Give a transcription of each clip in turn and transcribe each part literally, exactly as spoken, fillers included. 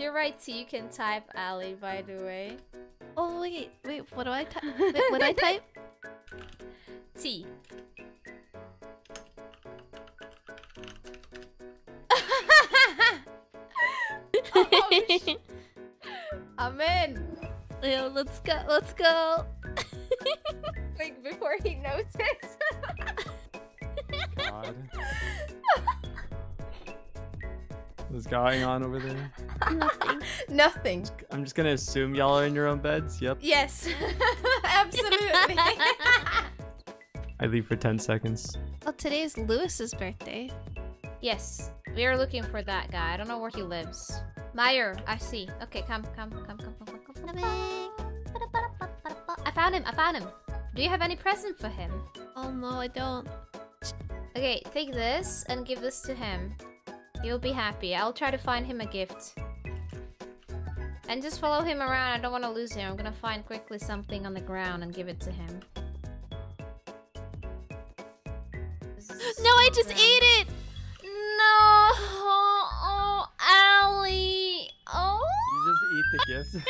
you're right, T, you can type Ali, by the way. Oh, wait, wait, what do I type? Wait, what do I type? T. Oh, sh I'm in. Yeah, let's go, let's go. Like, before he notices. God. What's going on over there? Nothing. Nothing. I'm just gonna assume y'all are in your own beds. Yep. Yes. Absolutely. I leave for ten seconds. Well, today is Lewis's birthday. Yes. We are looking for that guy. I don't know where he lives. Meyer, I see. Okay, come, come, come, come, come, come, come, come. I found him. I found him. Do you have any present for him? Oh, no, I don't. Okay, take this and give this to him. You'll be happy. I'll try to find him a gift. And just follow him around. I don't want to lose him. I'm gonna find quickly something on the ground and give it to him. No, I just ate it! No! Oh, Ali! Oh! You just eat the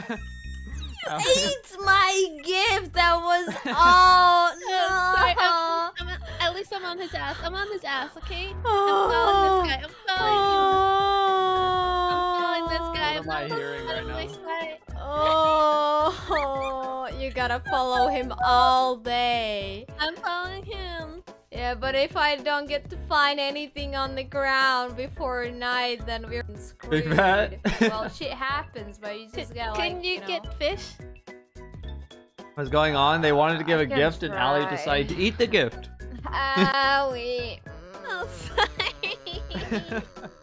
gift? You ate my gift! That was... Oh, no! Sorry, I'm, I'm, at least I'm on his ass. I'm on his ass, okay? Oh. I'm following this guy. I'm following you. I'm following this guy. I'm what am I hearing right now? Oh, you gotta follow him all day. I'm following him. Yeah, but if I don't get to find anything on the ground before night, then we're screwed. Big Bat? Well, shit happens, but you just gotta like, Can you, you know... get fish? What's going on? They wanted to give I a gift, try. and Ali decided to eat the gift. Ali. Oh, sorry.